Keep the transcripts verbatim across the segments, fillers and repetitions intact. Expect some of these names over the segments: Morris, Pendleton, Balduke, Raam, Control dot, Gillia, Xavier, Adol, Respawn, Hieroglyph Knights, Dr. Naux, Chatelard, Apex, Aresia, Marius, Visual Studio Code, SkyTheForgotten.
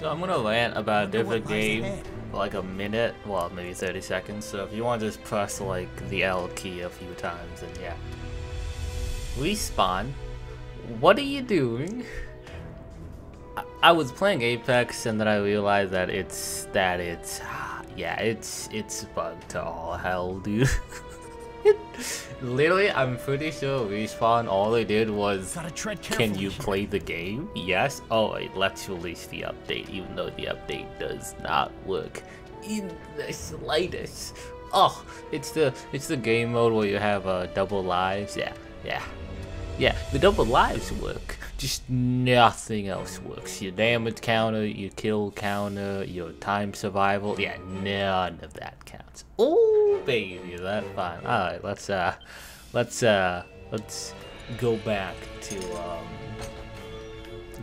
So I'm gonna rant about a different game for like a minute, well maybe thirty seconds, so if you want to just press like the L key a few times and yeah. Respawn, what are you doing? I, I was playing Apex and then I realized that it's, that it's, yeah, it's, it's bugged to all hell, dude. Literally, I'm pretty sure Respawn, all they did was, can you play the game? Yes? Oh, wait, let's release the update, even though the update does not work in the slightest. Oh, it's the, it's the game mode where you have uh, double lives, yeah, yeah. Yeah, the double lives work, just nothing else works. Your damage counter, your kill counter, your time survival, yeah, none of that counts. Oh baby, that's fine. Alright, let's uh, let's uh, let's go back to, um,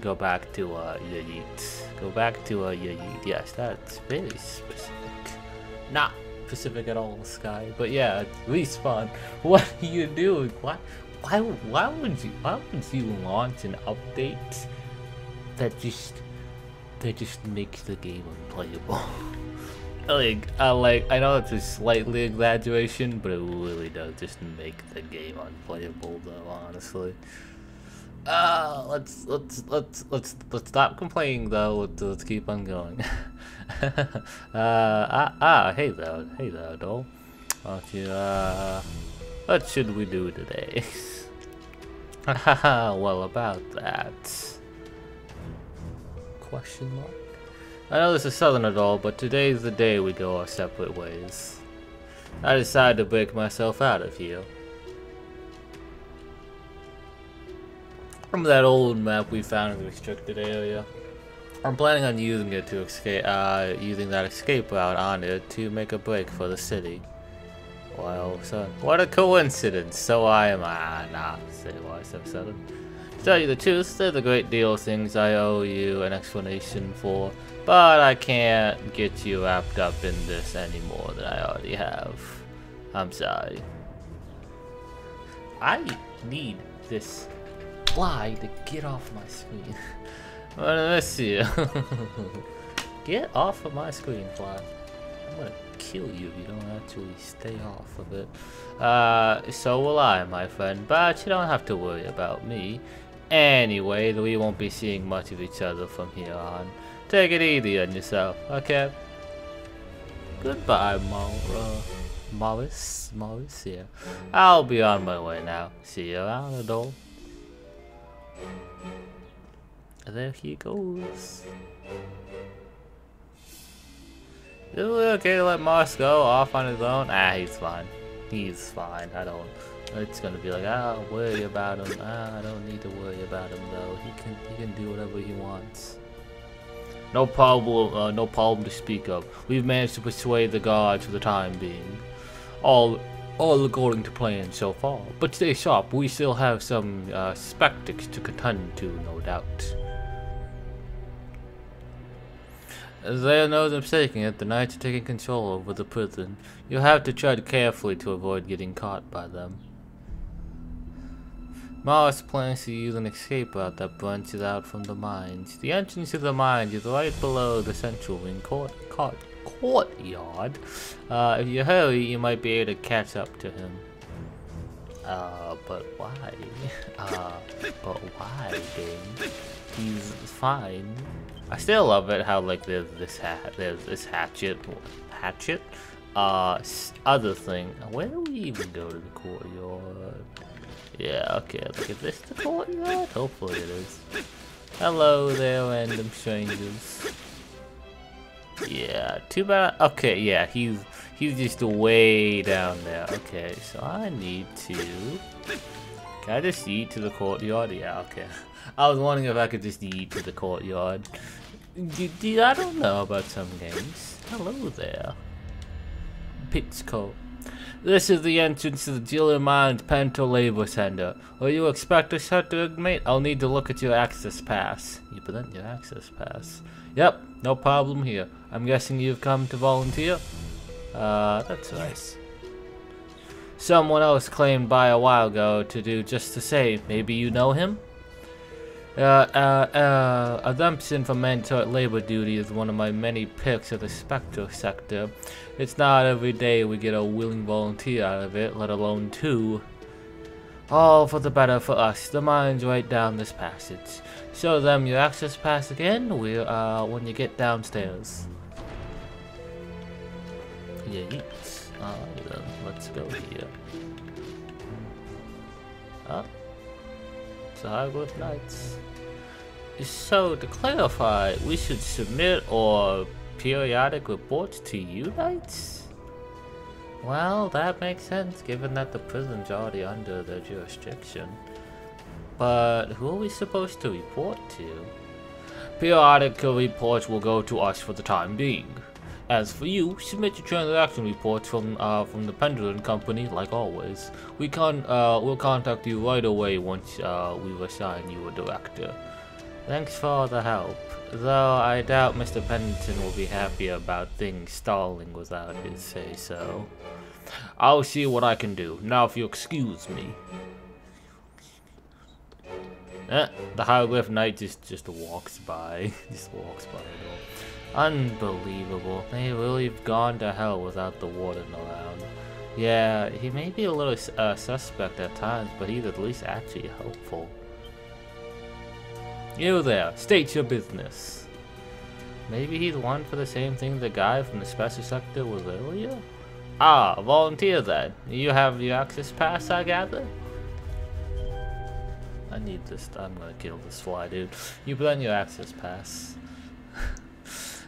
go back to, uh, your yeet. Go back to, uh, your yeet. Yes, that's very specific. Not specific at all, Sky, but yeah, Respawn, what are you doing? What? Why, why would you why would you launch an update that just that just makes the game unplayable? like I like I know it's a slightly exaggeration, but it really does just make the game unplayable though, honestly. Uh let's let's let's let's let's stop complaining though, let's, let's keep on going. uh ah, ah hey there hey there Adol. Why don't you uh what should we do today? Haha, well about that. Question mark? I know this is Southern Adol, but today's the day we go our separate ways. I decided to break myself out of here. From that old map we found in the restricted area. I'm planning on using it to escape, uh, using that escape route on it to make a break for the city. Well, son, what a coincidence, so I am, ah, nah, say why so sudden. To tell you the truth, there's a great deal of things I owe you an explanation for, but I can't get you wrapped up in this any more than I already have. I'm sorry. I need this fly to get off my screen. Let's see. Get off of my screen, fly. I'm gonna kill you if you don't actually stay off of it. Uh, so will I, my friend, but you don't have to worry about me. Anyway, we won't be seeing much of each other from here on. Take it easy on yourself, okay? Goodbye, Mor uh, Morris. Morris, yeah. I'll be on my way now. See you around, Adol. There he goes. Is it okay to let Morris go off on his own? Ah, he's fine. He's fine. I don't... It's gonna be like, I don't worry about him. Ah, I don't need to worry about him, though. He can he can do whatever he wants. No problem, uh, no problem to speak of. We've managed to persuade the guards for the time being. All, all according to plan so far. But stay sharp. We still have some uh, spectacles to contend to, no doubt. There's no mistaking it, the Knights are taking control over the prison. You'll have to tread carefully to avoid getting caught by them. Morris plans to use an escape route that branches out from the mines. The entrance to the mines is right below the central wing court, court, courtyard. Uh, if you hurry, you might be able to catch up to him. Uh, but why? Uh, but why, game? He's fine. I still love it how like there's this ha there's this hatchet, hatchet, uh, other thing. Where do we even go to the courtyard? Yeah, okay. Like, is this the courtyard? Hopefully it is. Hello there, random strangers. Yeah, too bad. Okay, yeah, he's he's just way down there. Okay, so I need to. Can I just eat to the courtyard? Yeah, okay. I was wondering if I could just eat to the courtyard. Dude, I don't know about some games. Hello there. Pitsco. This is the entrance to the Jillian Mines Pento Labor Center. Will you expect us here to ignite? I'll need to look at your access pass. You present your access pass. Yep, no problem here. I'm guessing you've come to volunteer? Uh, that's right. Yes. Someone else claimed by a while ago to do just the same. Maybe you know him? Uh, uh, uh, Assumption for mandatory labor duty is one of my many picks of the Spectre sector. It's not every day we get a willing volunteer out of it, let alone two. All for the better for us. The mine's right down this passage. Show them your access pass again we, uh, when you get downstairs. Yeah, yes. Uh, let's go here. Up. Uh, So Hieroglyph Knights. So to clarify, we should submit our periodic reports to you Knights? Well, that makes sense given that the prison's already under their jurisdiction. But who are we supposed to report to? Periodic reports will go to us for the time being. As for you, submit your transaction reports from uh, from the Pendulum Company, like always. We con uh, we'll contact you right away once uh, we've assigned you a director. Thanks for all the help. Though I doubt Mister Pendleton will be happy about things stalling without his say-so. I'll see what I can do. Now if you'll excuse me. Eh, the Hieroglyph Knight just, just walks by. just walks by it all. Unbelievable. They really have gone to hell without the warden around. Yeah, he may be a little uh, suspect at times, but he's at least actually helpful. You there, state your business. Maybe he's one for the same thing the guy from the special sector was earlier? Ah, volunteer then. You have your access pass, I gather? I need this. I'm gonna kill this fly, dude. You put on your access pass.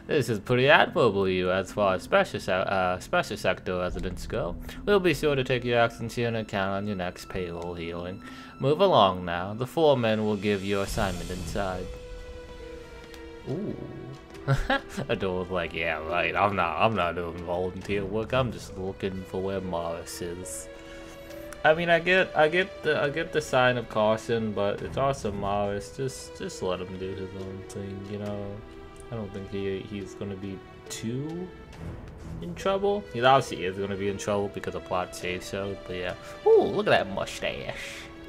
This is pretty admirable of you as far as special, se uh, special sector residents go. We'll be sure to take your actions here into account on your next payroll hearing. Move along now. The four men will give you assignment inside. Ooh. Adol's like, yeah, right. I'm not, I'm not doing volunteer work. I'm just looking for where Morris is. I mean, I get, I get the, I get the sign of caution, but it's also Morris. Just, just let him do his own thing, you know. I don't think he he's gonna be too in trouble. He obviously is gonna be in trouble because the plot says so, but yeah. Ooh, look at that mustache.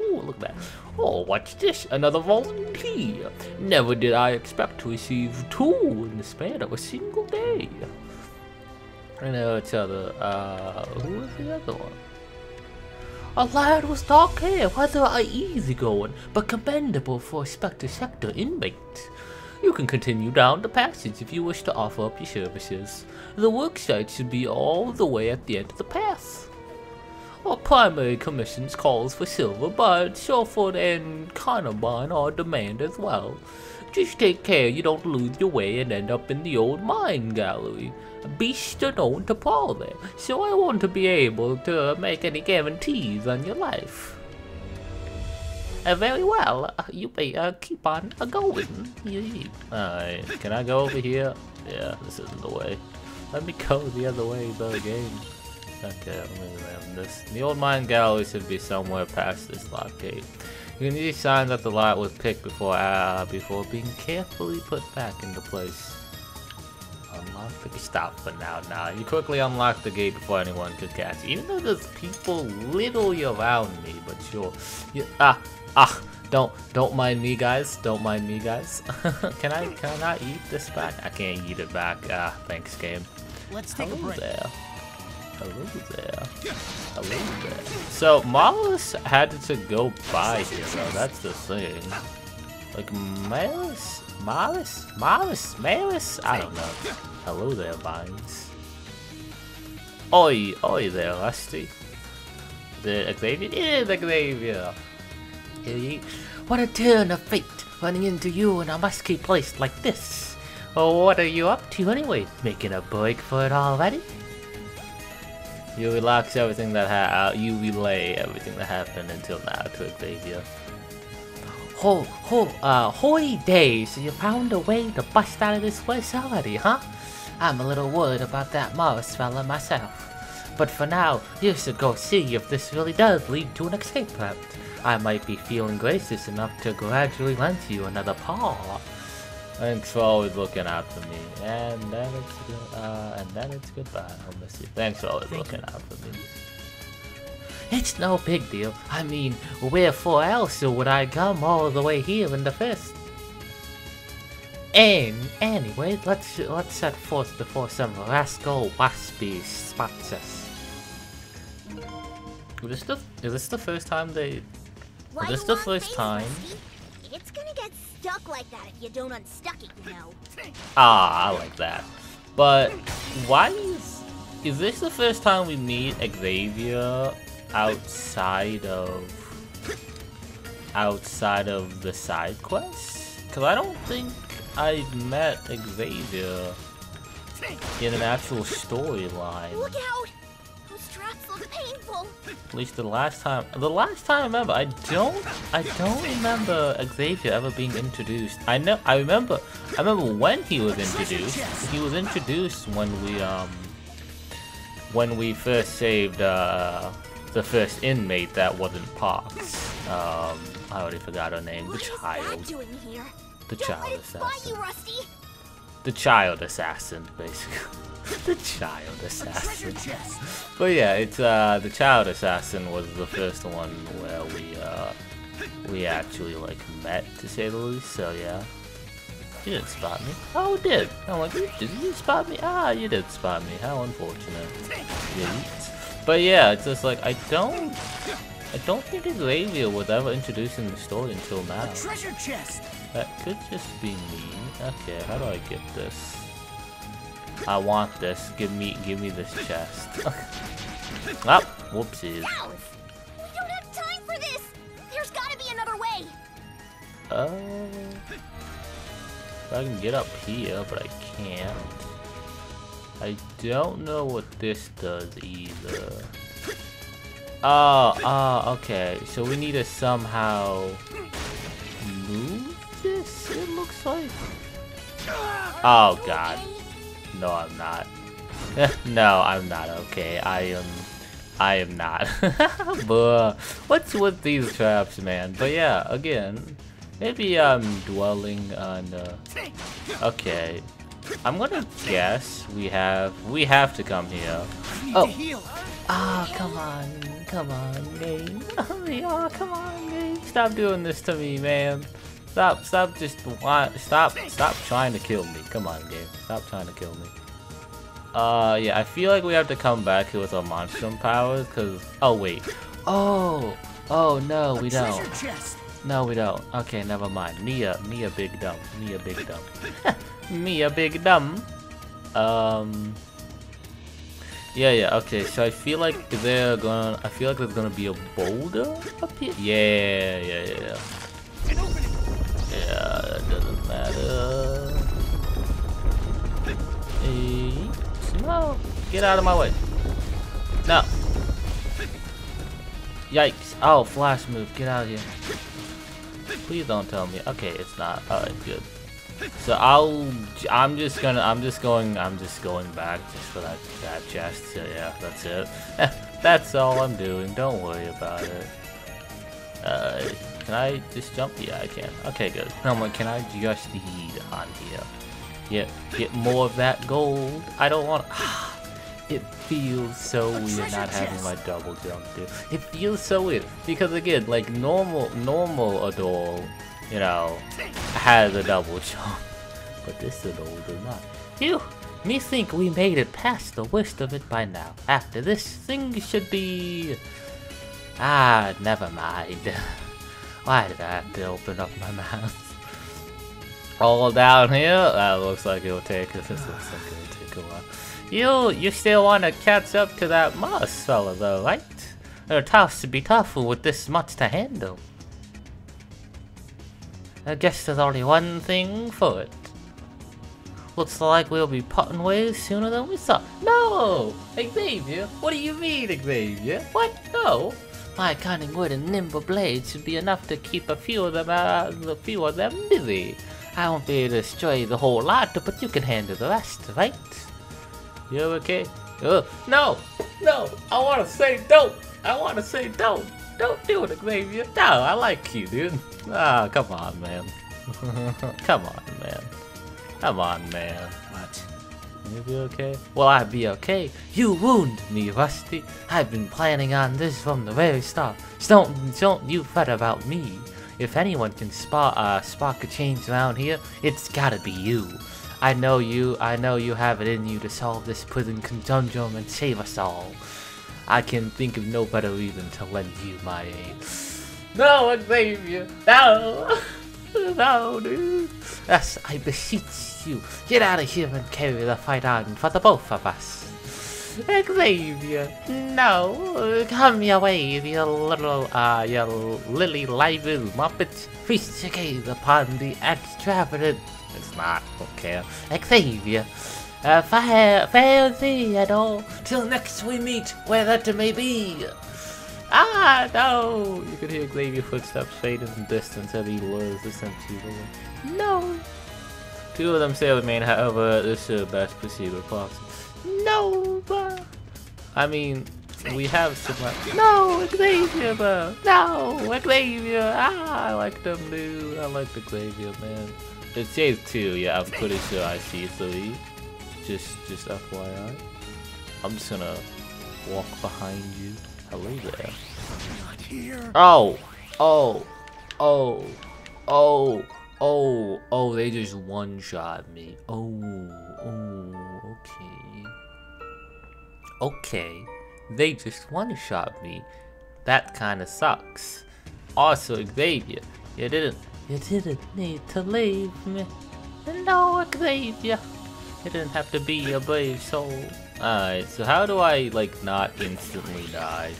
Ooh, look at that. Oh, what's this? Another volunteer. Never did I expect to receive two in the span of a single day. I know each other. Uh, who was the other one? A lad with dark hair, rather easygoing, but commendable for a Spectre Sector inmate. You can continue down the passage if you wish to offer up your services. The worksite should be all the way at the end of the path. Our primary commissions calls for silver, but sulfur and carbon are demand as well. Just take care you don't lose your way and end up in the old mine gallery. Beasts are known to paw there, so I want to be able to make any guarantees on your life. Uh, very well, uh, you may uh, keep on uh, going. Alright, can I go over here? Yeah, this isn't the way. Let me go the other way by the game. Okay, let me land this. The old mine gallery should be somewhere past this lock gate. You can use signs that the lot was picked before uh, before being carefully put back into place. Unlock the gate. Stop for now, now. You quickly unlock the gate before anyone could catch you. Even though there's people literally around me, but sure. You, ah! Ah, don't don't mind me, guys. Don't mind me, guys. can I can I not eat this back? I can't eat it back. Ah, thanks, game. Let's take Hello a break. there. Hello there. Hello there. So Morris had to go by here, though. That's the thing. Like Morris, Morris, Morris, Morris. I don't know. Hello there, Vines. Oi, oi there, Rusty. The Xavier. Yeah, the Xavier. What a turn of fate, running into you in a musky place like this. Oh, what are you up to anyway? Making a break for it already? You relax everything that ha- you relay everything that happened until now to Xavier. Whole, whole, uh, holy days, you found a way to bust out of this place already, huh? I'm a little worried about that Morris fella myself. But for now, you should go see if this really does lead to an escape route. I might be feeling gracious enough to gradually lend you another paw. Thanks for always looking out for me. And then it's, uh, and then it's goodbye. I'll miss you. Thanks for always looking out for me. It's no big deal. I mean, wherefore else would I come all the way here in the first? And anyway, let's let's set forth before some rascal waspy spots us. Is this the is this the first time they? Is Why this the first time? Whiskey? It's gonna get stuck like that if you don't unstuck it, you know. Ah, I like that. But why is is this the first time we meet Xavier outside of outside of the side quests? Because I don't think I've met Xavier in an actual storyline. Look out! Those straps look painful. At least the last time, the last time I remember, I don't, I don't remember Xavier ever being introduced. I know, I remember, I remember when he was introduced. He was introduced when we, um, when we first saved uh, the first inmate that wasn't Pox. Um, I already forgot her name. The child. The child assassin. The child assassin, basically. The child assassin. But yeah, it's uh the child assassin was the first one where we uh we actually like met, to say the least. So yeah, you didn't spot me. Oh, you did. I'm like, did you spot me? Ah, you did spot me. How unfortunate. Yeet. But yeah, it's just like I don't, I don't think Xavier was ever introduced in the story until now. A treasure chest. That could just be me. Okay, how do I get this? I want this. Give me, give me this chest. Oh, whoopsies. Cows! We don't have time for this. There's got to be another way. Uh, I can get up here, but I can't. I don't know what this does either. Oh, oh, okay. So we need to somehow move this, it looks like. Oh god. No, I'm not. No, I'm not okay. I am. I am not. But what's with these traps, man? But yeah, again, maybe I'm dwelling on. Uh, okay, I'm gonna guess we have we have to come here. Oh, ah, oh, come on, come on, game. Oh, come on, game. Stop doing this to me, man. Stop, stop, just want, stop, stop trying to kill me. Come on, game. Stop trying to kill me. Uh, yeah, I feel like we have to come back here with our monstrum powers, because, oh, wait. Oh, oh, no, we don't. No, we don't. Okay, never mind. Mia, Mia big dumb. Mia big dumb. Mia big dumb. Um, yeah, yeah, okay, so I feel like they're gonna, I feel like there's gonna be a boulder up here. Yeah, yeah, yeah, yeah. Yeah, that doesn't matter. Eight. No, get out of my way. No. Yikes. Oh, flash move. Get out of here. Please don't tell me. Okay, it's not. Alright, good. So I'll, I'm just gonna, I'm just going, I'm just going back just for that, that chest. So yeah, that's it. That's all I'm doing. Don't worry about it. Uh, can I just jump? Yeah, I can. Okay, good. I'm like, can I just heed on here? Yeah, get more of that gold. I don't want. Ah, it feels so weird not having my double jump, dude. It feels so weird because again, like normal, normal Adol, you know, has a double jump, but this Adol does not. Phew. Me think we made it past the worst of it by now. After this, things should be. Ah, never mind. Why did I have to open up my mouth? All down here? That looks like it'll take this looks like it'll take a while. You you still wanna catch up to that Morris fella though, right? It'll tough to be tough with this much to handle. I guess there's only one thing for it. Looks like we'll be parting ways sooner than we thought. No! Xavier! What do you mean, Xavier? What? No! My cunning wood and nimble blades should be enough to keep a few of them uh, a few of them busy. I won't be able to destroy the whole lot, but you can handle the rest, right? You okay? Ugh. No! No! I wanna say don't! I wanna say don't! Don't do it, Xavier! No, I like you, dude. Ah, oh, come on, man. Come on, man. Come on, man. What? You'll be okay? Well, I'd be okay. You wound me, Rusty. I've been planning on this from the very start. So don't, don't you fret about me. If anyone can spark, uh, spark a change around here, it's gotta be you. I know you, I know you have it in you to solve this prison conundrum and save us all. I can think of no better reason to lend you my aid. No, Xavier! No! No, dude! Yes, I beseech you, get out of here and carry the fight on for the both of us. Xavier, no! Come your way, you little, uh, you lily livered muppet. Feast your gaze upon the extravagant. It's not, don't care. Xavier, uh, fare, fare thee, Adol, till next we meet, where that may be. Ah, no! You could hear Xavier's footsteps fade in the distance as he lures this empty woman. No! Two of them still remain, however, this should best proceed with caution. No, but I mean, we have so much. No, Xavier, bro. No, Xavier. Ah, I like them, dude. I like the Xavier, man. It says two, yeah, I'm pretty sure I see three. Just, just F Y I. I'm just gonna walk behind you. Hello there. Not here. Oh, oh, oh, oh, oh, oh, they just one-shot me. Oh, oh, okay. Okay, they just one-shot me. That kind of sucks. Also, Xavier, you didn't, you didn't need to leave me. No, Xavier, you didn't have to be a brave soul. Alright, so how do I, like, not instantly die?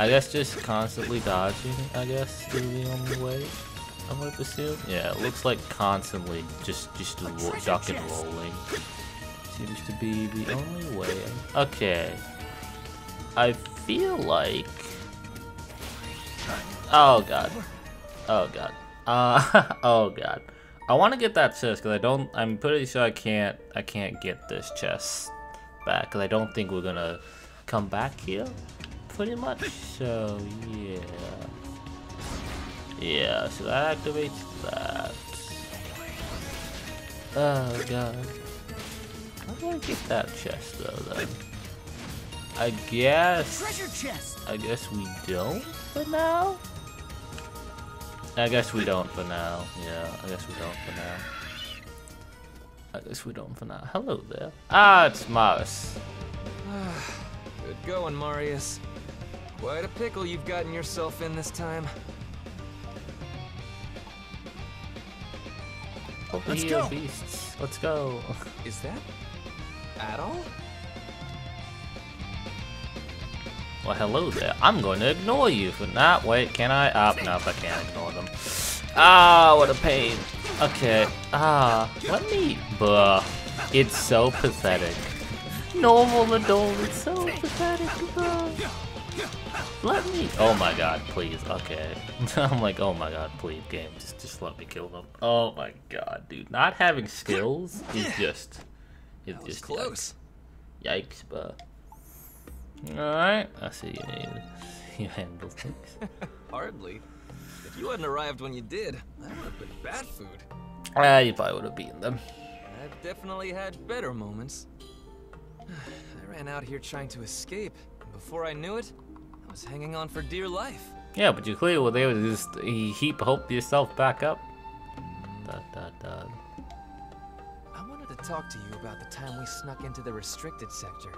I guess just constantly dodging, I guess, is the only way, I'm gonna assume. Yeah, it looks like constantly just, just duck and rolling seems to be the only way. Okay. I feel like... Oh, God. Oh, God. Uh, oh, God. I want to get that chest, because I don't... I'm pretty sure I can't, I can't get this chest. Because I don't think we're gonna come back here, pretty much. So yeah, yeah. So that activates that. Oh god, how do I get that chest though? Then I guess treasure chest. I guess we don't for now. I guess we don't for now. Yeah, I guess we don't for now. I guess we don't for now. Hello there. Ah, it's Morris. Good going, Marius. Quite a pickle you've gotten yourself in this time. Over Let's here, go. Beasts. Let's go. Is that Adol? Well, hello there. I'm going to ignore you for that. Wait, can I? Ah, oh, no, I can't ignore them. Ah, what a pain. Okay, ah, let me, bruh, it's so pathetic. Normal adult, it's so pathetic, bruh. Let me, oh my god, please, okay. I'm like, oh my god, please, game, just, just let me kill them. Oh my god, dude, not having skills is just, it's just close. Yikes, yikes bruh. Alright, I see you need, you handle things. Hardly. If you hadn't arrived when you did, that would have been bad food. Ah, you probably would have beaten them. I've definitely had better moments. I ran out here trying to escape, and before I knew it, I was hanging on for dear life. Yeah, but you clearly were able to just heap hope yourself back up. Dot, dot, dot. I wanted to talk to you about the time we snuck into the restricted sector.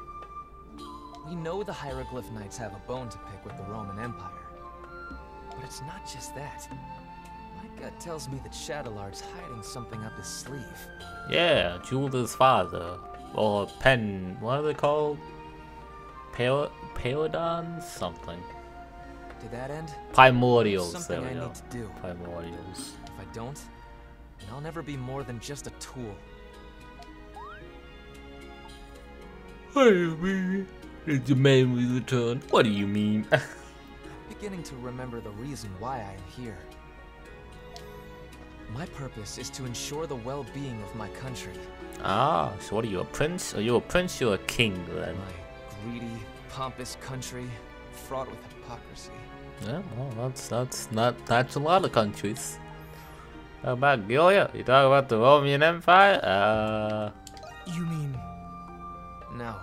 We know the Hieroglyph Knights have a bone to pick with the Roman Empire. But it's not just that. My gut tells me that Chatelard's hiding something up his sleeve. Yeah, Jewel's father. Or pen... what are they called? Pal Paladons? Something. Did that end? Primordials, something there we I go. Need to do. Primordials. If I don't, then I'll never be more than just a tool. What do you mean? Did you mainly return? What do you mean? Beginning to remember the reason why I am here. My purpose is to ensure the well-being of my country. Ah, so what are you, a prince? Are you a prince or a king then? My greedy, pompous country, fraught with hypocrisy. Yeah, well, that's that's not that's a lot of countries. How about Gillia? You talk about the Roman Empire? Uh. You mean No.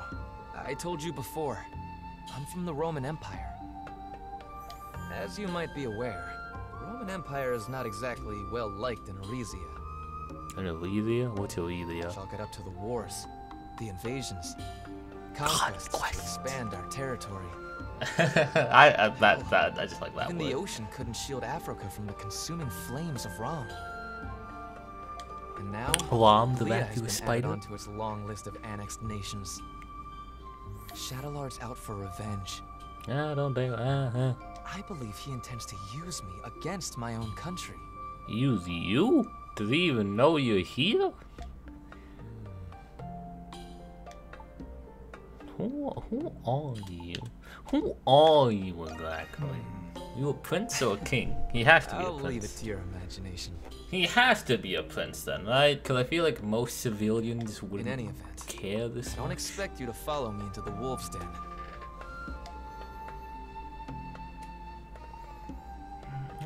I told you before. I'm from the Roman Empire. As you might be aware, the Roman Empire is not exactly well liked in Aresia. In Aresia? What's Aresia? Chalk it up to the wars, the invasions, conquests God, to expand our territory. I, I that that I just like that. Even word. The ocean couldn't shield Africa from the consuming flames of Raam. And now, Raam, the vacuous spider, onto its long list of annexed nations. Chatelard's out for revenge. Yeah, don't think. Uh huh. I believe he intends to use me against my own country. Use you? Does he even know you're here? Who, who are you? Who are you exactly? You a prince or a king? He has to be a prince. I'll leave it to your imagination. He has to be a prince then, right? Because I feel like most civilians wouldn't in any event, care this much. I don't expect you to follow me into the wolf's den.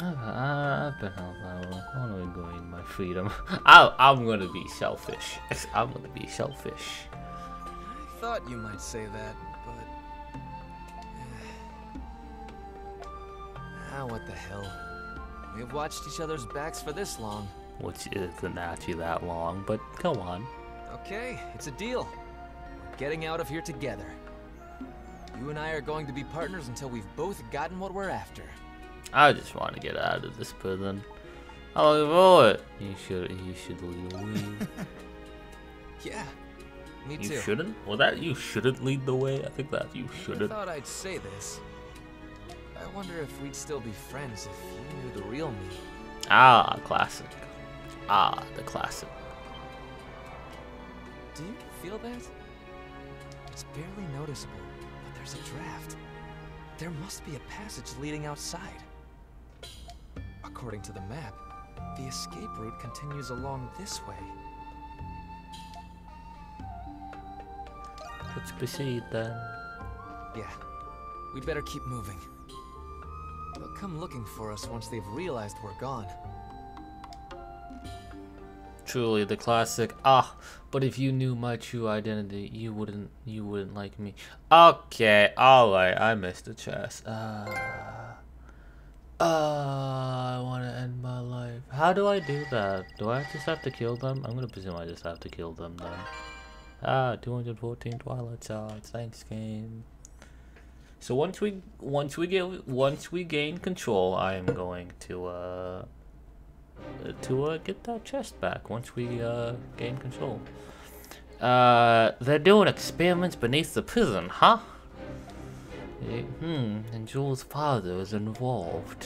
I've been out loud. I'm not enjoying my freedom. I, I'm gonna be selfish. I'm gonna be selfish. I thought you might say that, but ah, what the hell? We've watched each other's backs for this long. Which isn't actually that long, but go on. Okay, it's a deal. We're getting out of here together. You and I are going to be partners until we've both gotten what we're after. I just want to get out of this prison. I look forward. You should. You should lead the way. Yeah, me too. You shouldn't. Well, that you shouldn't lead the way. I think that you shouldn't. I thought I'd say this. I wonder if we'd still be friends if you knew the real me. Ah, classic. Ah, the classic. Do you feel that? It's barely noticeable, but there's a draft. There must be a passage leading outside. According to the map, the escape route continues along this way. Let's proceed then. Yeah, we'd better keep moving. They'll come looking for us once they've realized we're gone. Truly the classic. Ah, but if you knew my true identity, you wouldn't you wouldn't like me. Okay, alright, I missed the chest. Uh, uh, I want to end my life. How do I do that? Do I just have to kill them? I'm going to presume I just have to kill them then. Ah, two hundred fourteen Twilight Shards. Thanks, game. So once we once we get once we gain control, I am going to uh to uh, get that chest back once we uh, gain control. Uh, they're doing experiments beneath the prison, huh? It, hmm, and Jules' father is involved.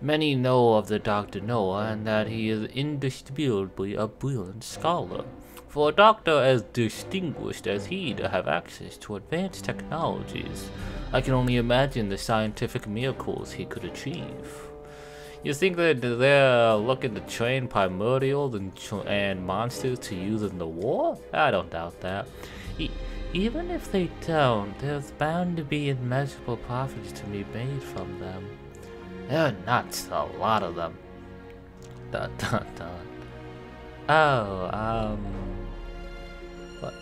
Many know of the Doctor Naux and that he is indisputably a brilliant scholar. For a doctor as distinguished as he to have access to advanced technologies, I can only imagine the scientific miracles he could achieve. You think that they're looking to train primordials and, and monsters to use in the war? I don't doubt that. E even if they don't, there's bound to be immeasurable profits to be made from them. They're nuts, a lot of them. Dun, dun, dun. Oh, um... What,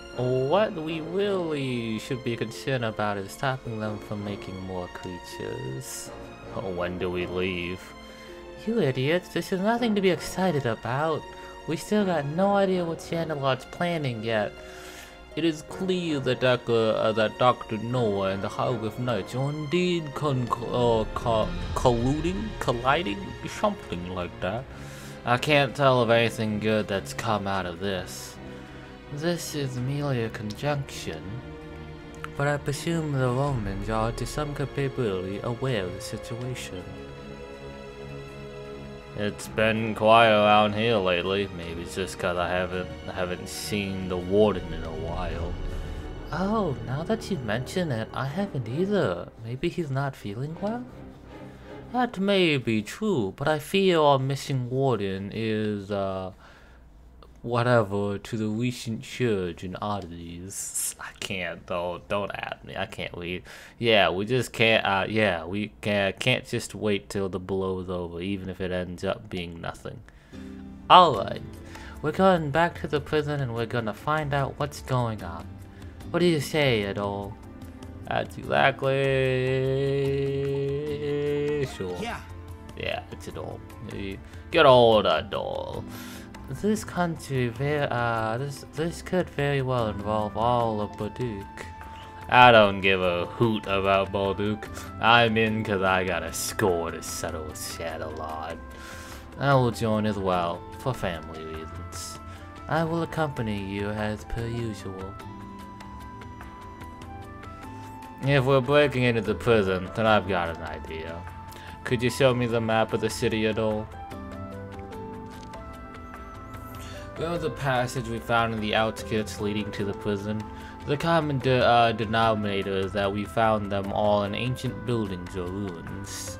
what we really should be concerned about is stopping them from making more creatures. When do we leave? You idiots, this is nothing to be excited about. We still got no idea what Chatelard's planning yet. It is clear that Doctor, uh, that Doctor Naux and the Hieroglyph Knights are indeed con uh, co colluding, colliding, something like that. I can't tell of anything good that's come out of this. This is merely a conjunction, but I presume the Romans are to some capability aware of the situation. It's been quiet around here lately. Maybe it's just cause I haven't I haven't seen the warden in a while. Oh, now that you mention it, I haven't either. Maybe he's not feeling well? That may be true, but I fear our missing warden is uh whatever to the recent surge in oddities. I can't though, don't add me, I can't wait. Yeah, we just can't, uh, yeah, we can't, can't just wait till the blow's over, even if it ends up being nothing. Alright, we're going back to the prison and we're gonna find out what's going on. What do you say, Adol? That's exactly sure. Yeah. Yeah, it's Adol. Good old Adol. This country, uh, this this could very well involve all of Balduke. I don't give a hoot about Balduke. I'm in because I got a score to settle with Chatelard. I will join as well, for family reasons. I will accompany you as per usual. If we're breaking into the prison, then I've got an idea. Could you show me the map of the city at all? There was a passage we found in the outskirts leading to the prison. The common de uh, denominator is that we found them all in ancient buildings or ruins.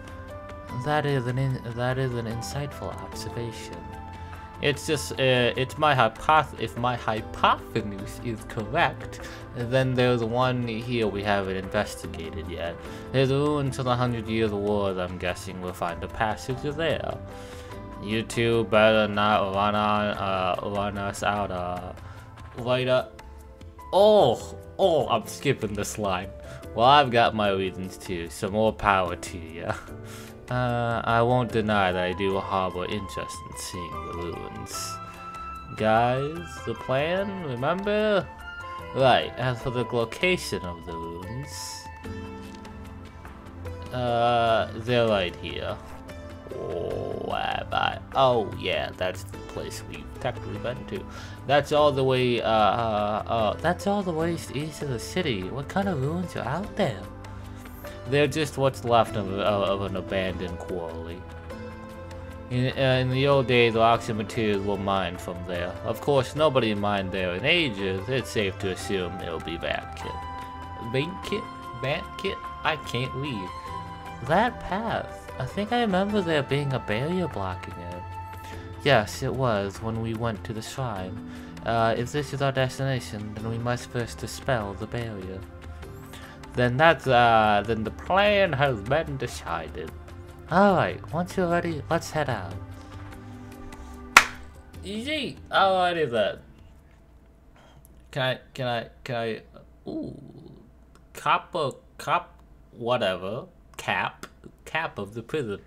That is an in that is an insightful observation. It's just uh, it's my hypoth if my hypothesis is correct, then there's one here we haven't investigated yet. There's a ruin to the Hundred Years' War. I'm guessing we'll find a passage there. You two better not run on, uh, run us out, uh, later. Oh, oh, I'm skipping this line. Well, I've got my reasons too, so more power to you. Uh, I won't deny that I do harbor interest in seeing the ruins. Guys, the plan, remember? Right, as for the location of the ruins, uh, they're right here. Oh, I, oh yeah, that's the place we've technically been to. That's all the way. Uh, uh, uh, that's all the way east of the city. What kind of ruins are out there? They're just what's left of, uh, of an abandoned quarry. In, uh, in the old days, rocks and materials were mined from there. Of course, nobody mined there in ages. It's safe to assume it'll be Batkit. Batkit, Batkit. I can't read. That path. I think I remember there being a barrier blocking it. Yes, it was, when we went to the shrine. Uh, if this is our destination, then we must first dispel the barrier. Then that's, uh, then the plan has been decided. Alright, once you're ready, let's head out. Easy! Alrighty then. Can I, can I, can I, ooh. Copper, cop, whatever. Cap. Cap of the prison.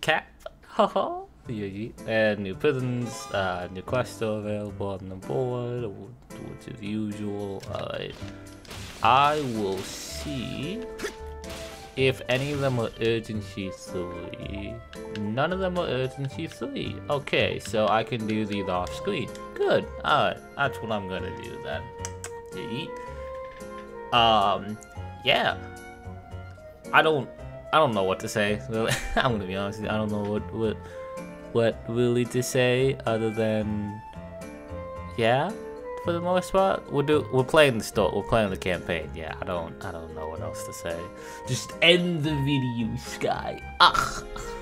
Cap. Haha. And new prisons, uh, new quests are available on the board, which is usual. Alright. I will see if any of them are Urgency three. None of them are Urgency three. Okay, so I can do these off screen. Good. Alright. That's what I'm gonna do then. Um, yeah. I don't. I don't know what to say, really. I'm gonna be honest with you, I don't know what, what what really to say other than yeah, for the most part. We'll do we're playing the store we're playing the campaign, yeah. I don't I don't know what else to say. Just end the video, Sky. Ugh.